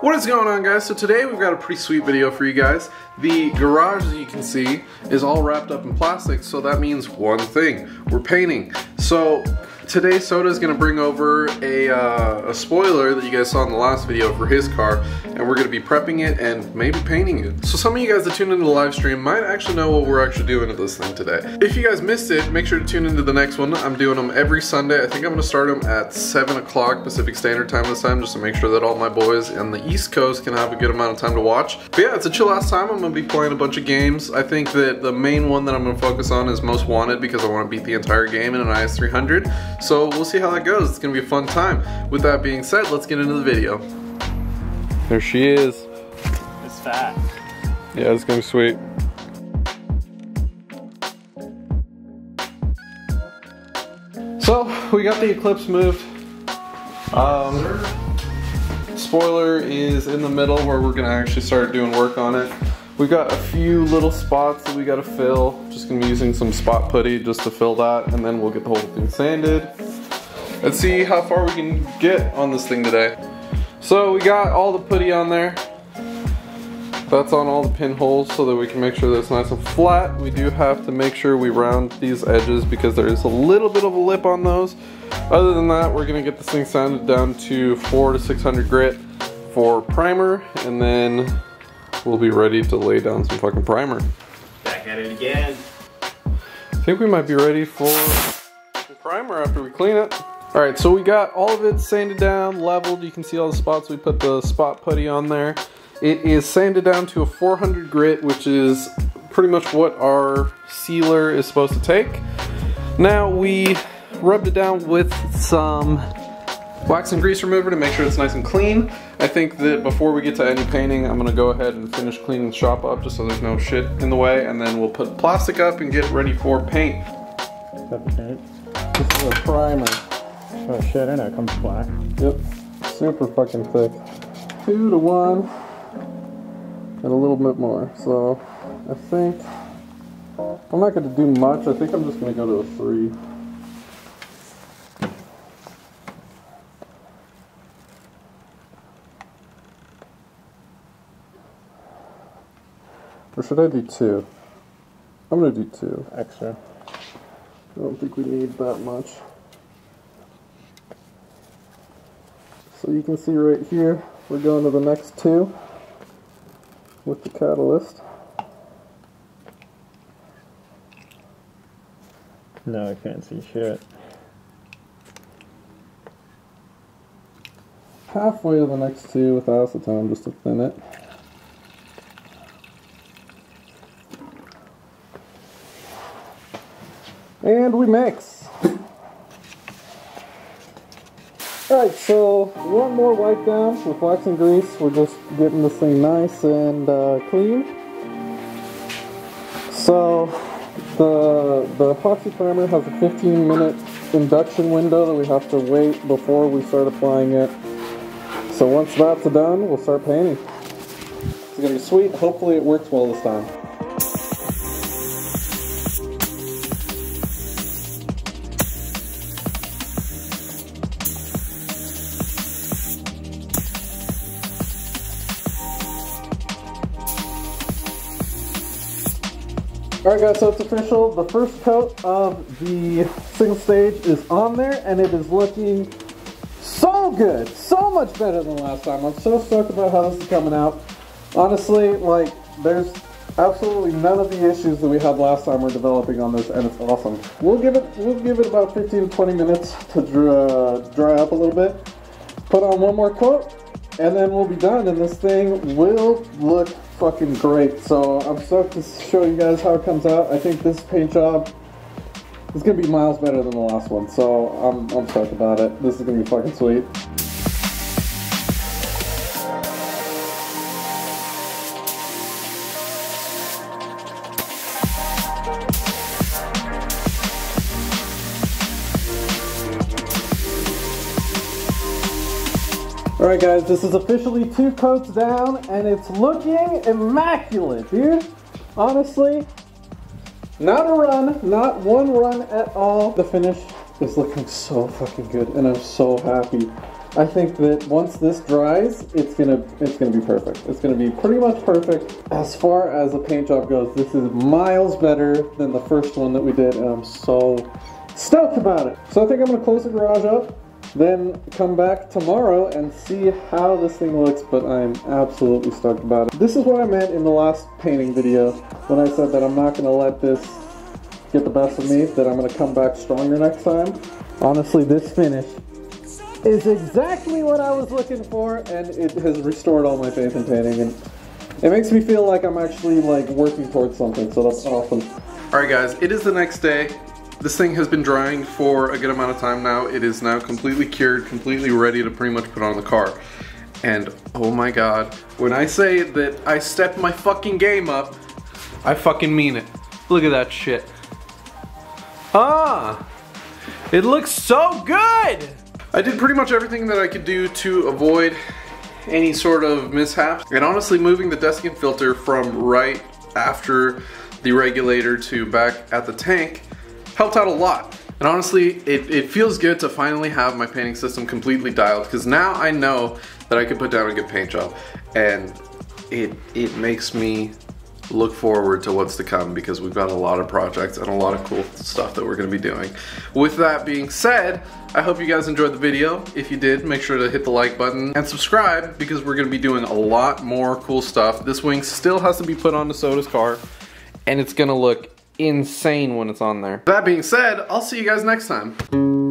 What is going on, guys? So today we've got a pretty sweet video for you guys. The garage, as you can see, is all wrapped up in plastic, so that means one thing: we're painting. So today Soda is going to bring over a spoiler that you guys saw in the last video for his car, and we're going to be prepping it and maybe painting it. So some of you guys that tuned into the live stream might actually know what we're actually doing to this thing today. If you guys missed it, make sure to tune into the next one. I'm doing them every Sunday. I think I'm going to start them at 7 o'clock Pacific Standard Time this time, just to make sure that all my boys on the East Coast can have a good amount of time to watch. But yeah, it's a chill ass time. I'm going to be playing a bunch of games. I think that the main one that I'm going to focus on is Most Wanted, because I want to beat the entire game in an IS 300. So we'll see how that goes. It's going to be a fun time. With that being said, let's get into the video. There she is. It's fat. Yeah, it's going to be sweet. So we got the Eclipse moved. Spoiler is in the middle where we're going to actually start doing work on it. We've got a few little spots that we gotta fill. Just gonna be using some spot putty just to fill that, and then we'll get the whole thing sanded. Let's see how far we can get on this thing today. So we got all the putty on there. That's on all the pinholes so that we can make sure that it's nice and flat. We do have to make sure we round these edges because there is a little bit of a lip on those. Other than that, we're gonna get this thing sanded down to 400 to 600 grit for primer, and then we'll be ready to lay down some fucking primer. Back at it again. I think we might be ready for some primer after we clean it. All right, so we got all of it sanded down, leveled. You can see all the spots. We put the spot putty on there. It is sanded down to a 400 grit, which is pretty much what our sealer is supposed to take. Now we rubbed it down with some wax and grease remover to make sure it's nice and clean. I think that before we get to any painting, I'm gonna go ahead and finish cleaning the shop up just so there's no shit in the way, and then we'll put plastic up and get ready for paint. This is a primer. Oh shit, I know it comes black. Yep, super fucking thick. 2 to 1, and a little bit more. So I think, I'm not gonna do much. I think I'm just gonna go to a 3. Or should I do 2? I'm gonna do 2 extra. I don't think we need that much. So you can see right here, we're going to the next 2 with the catalyst. No, I can't see shit. Halfway to the next 2 with acetone just to thin it. And we mix. Alright, so one more wipe down with wax and grease. We're just getting this thing nice and clean. So the epoxy primer has a 15-minute induction window that we have to wait before we start applying it. So once that's done, we'll start painting. It's gonna be sweet. Hopefully it works well this time. Alright guys, so it's official. The first coat of the single stage is on there, and it is looking so good. So much better than last time. I'm so stoked about how this is coming out. Honestly, like, there's absolutely none of the issues that we had last time we're developing on this, and it's awesome. We'll give it about 15 to 20 minutes to dry up a little bit. Put on one more coat, and then we'll be done, and this thing will look fucking great. So I'm stoked to show you guys how it comes out. I think this paint job is gonna be miles better than the last one, so I'm stoked about it. This is gonna be fucking sweet. Alright guys, this is officially 2 coats down, and it's looking immaculate, dude. Honestly, not a run, not one run at all. The finish is looking so fucking good, and I'm so happy. I think that once this dries, it's gonna be perfect. It's gonna be pretty much perfect. As far as a paint job goes, this is miles better than the first one that we did, and I'm so stoked about it. So I think I'm gonna close the garage up, then come back tomorrow and see how this thing looks, but I'm absolutely stoked about it. This is what I meant in the last painting video when I said that I'm not gonna let this get the best of me, that I'm gonna come back stronger next time. Honestly, this finish is exactly what I was looking for, and it has restored all my faith in painting, and it makes me feel like I'm actually like working towards something, so that's awesome. Alright guys, it is the next day. This thing has been drying for a good amount of time now. It is now completely cured, completely ready to pretty much put on the car. And oh my god, when I say that I stepped my fucking game up, I fucking mean it. Look at that shit. Ah! It looks so good! I did pretty much everything that I could do to avoid any sort of mishaps. And honestly, moving the desiccant filter from right after the regulator to back at the tank helped out a lot. And honestly, it feels good to finally have my painting system completely dialed, because now I know that I can put down a good paint job. And it makes me look forward to what's to come, because we've got a lot of projects and a lot of cool stuff that we're gonna be doing. With that being said, I hope you guys enjoyed the video. If you did, make sure to hit the like button and subscribe, because we're gonna be doing a lot more cool stuff. This wing still has to be put onto Soda's car, and it's gonna look insane when it's on there. That being said, I'll see you guys next time.